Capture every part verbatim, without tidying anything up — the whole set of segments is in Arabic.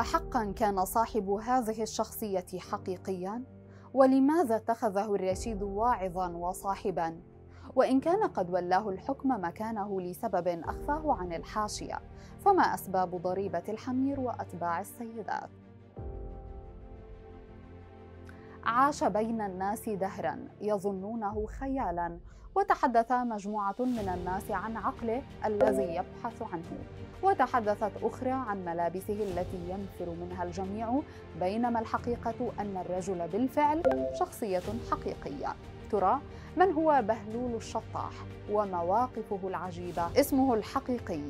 أحقاً كان صاحب هذه الشخصية حقيقياً؟ ولماذا اتخذه الرشيد واعظاً وصاحباً؟ وإن كان قد ولاه الحكم مكانه لسبب أخفاه عن الحاشية، فما أسباب ضريبة الحمير وأتباع السيدات؟ عاش بين الناس دهراً يظنونه خيالاً، وتحدث مجموعة من الناس عن عقله الذي يبحث عنه، وتحدثت أخرى عن ملابسه التي ينفر منها الجميع، بينما الحقيقة أن الرجل بالفعل شخصية حقيقية. ترى من هو بهلول الشطاح ومواقفه العجيبة؟ اسمه الحقيقي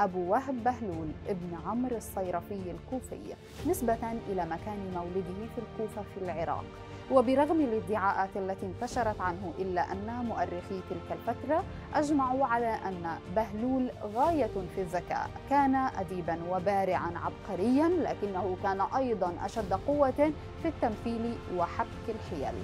أبو وهب بهلول ابن عمر الصيرفي الكوفي، نسبة إلى مكان مولده في الكوفة في العراق. وبرغم الادعاءات التي انتشرت عنه، إلا أن مؤرخي تلك الفترة أجمعوا على أن بهلول غاية في الذكاء، كان أديباً وبارعاً عبقرياً، لكنه كان أيضاً أشد قوة في التمثيل وحبك الحيل،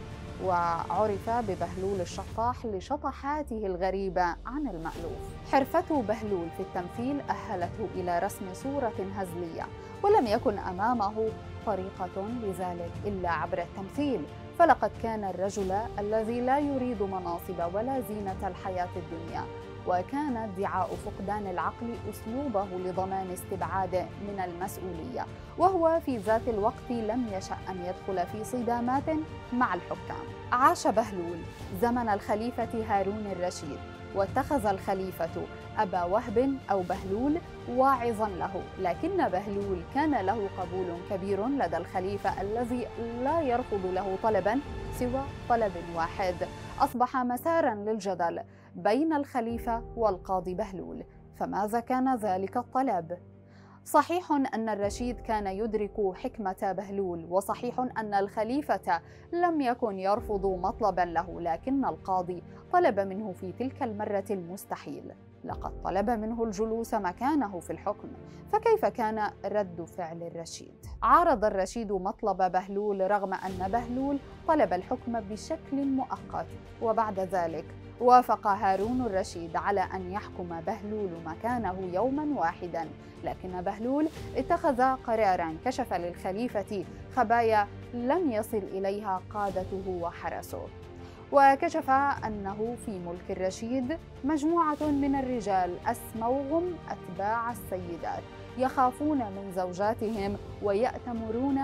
وعرف ببهلول الشطاح لشطحاته الغريبة عن المألوف. حرفة بهلول في التمثيل أهلته إلى رسم صورة هزلية، ولم يكن أمامه طريقة لذلك إلا عبر التمثيل، فلقد كان الرجل الذي لا يريد مناصب ولا زينة الحياة الدنيا، وكان ادعاء فقدان العقل أسلوبه لضمان استبعاده من المسؤولية، وهو في ذات الوقت لم يشأ أن يدخل في صدامات مع الحكام. عاش بهلول زمن الخليفة هارون الرشيد، واتخذ الخليفة أبا وهب أو بهلول واعظاً له، لكن بهلول كان له قبول كبير لدى الخليفة الذي لا يرفض له طلباً سوى طلب واحد، أصبح مساراً للجدل بين الخليفة والقاضي بهلول. فماذا كان ذلك الطلب؟ صحيح أن الرشيد كان يدرك حكمة بهلول، وصحيح أن الخليفة لم يكن يرفض مطلباً له، لكن القاضي طلب منه في تلك المرة المستحيل. لقد طلب منه الجلوس مكانه في الحكم، فكيف كان رد فعل الرشيد؟ عارض الرشيد مطلب بهلول، رغم أن بهلول طلب الحكم بشكل مؤقت، وبعد ذلك وافق هارون الرشيد على أن يحكم بهلول مكانه يوماً واحداً، لكن بهلول اتخذ قراراً كشف للخليفة خبايا لم يصل إليها قادته وحرسه. وكشف أنه في ملك الرشيد مجموعة من الرجال أسموهم أتباع السيدات، يخافون من زوجاتهم ويأتمرون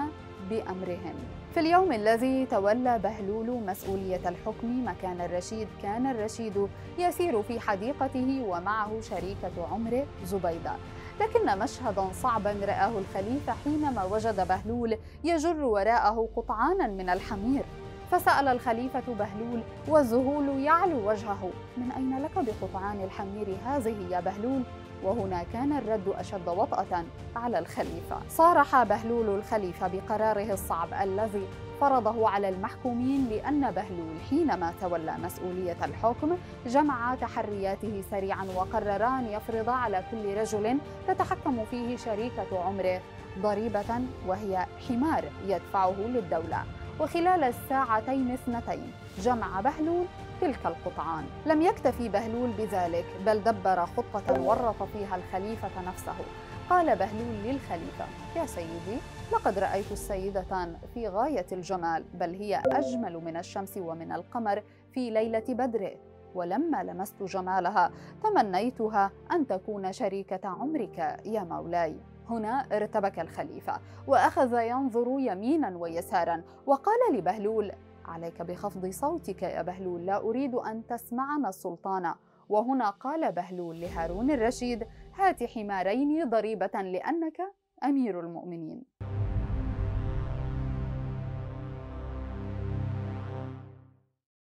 بأمرهم. في اليوم الذي تولى بهلول مسؤولية الحكم مكان الرشيد، كان الرشيد يسير في حديقته ومعه شريكة عمره زبيدة، لكن مشهداً صعباً رآه الخليفة حينما وجد بهلول يجر وراءه قطعاناً من الحمير، فسأل الخليفة بهلول والذهول يعلو وجهه: من أين لك بقطعان الحمير هذه يا بهلول؟ وهنا كان الرد أشد وطأة على الخليفة. صارح بهلول الخليفة بقراره الصعب الذي فرضه على المحكومين، لأن بهلول حينما تولى مسؤولية الحكم جمع تحرياته سريعاً وقرر أن يفرض على كل رجل تتحكم فيه شريكة عمره ضريبة، وهي حمار يدفعه للدولة. وخلال الساعتين اثنتين جمع بهلول تلك القطعان. لم يكتفي بهلول بذلك، بل دبر خطة ورط فيها الخليفة نفسه. قال بهلول للخليفة: يا سيدي، لقد رأيت السيدة في غاية الجمال، بل هي أجمل من الشمس ومن القمر في ليلة بدر، ولما لمست جمالها تمنيتها أن تكون شريكة عمرك يا مولاي. هنا ارتبك الخليفة وأخذ ينظر يميناً ويساراً، وقال لبهلول: عليك بخفض صوتك يا بهلول، لا أريد أن تسمعنا السلطان. وهنا قال بهلول لهارون الرشيد: هات حمارين ضريبة لأنك أمير المؤمنين.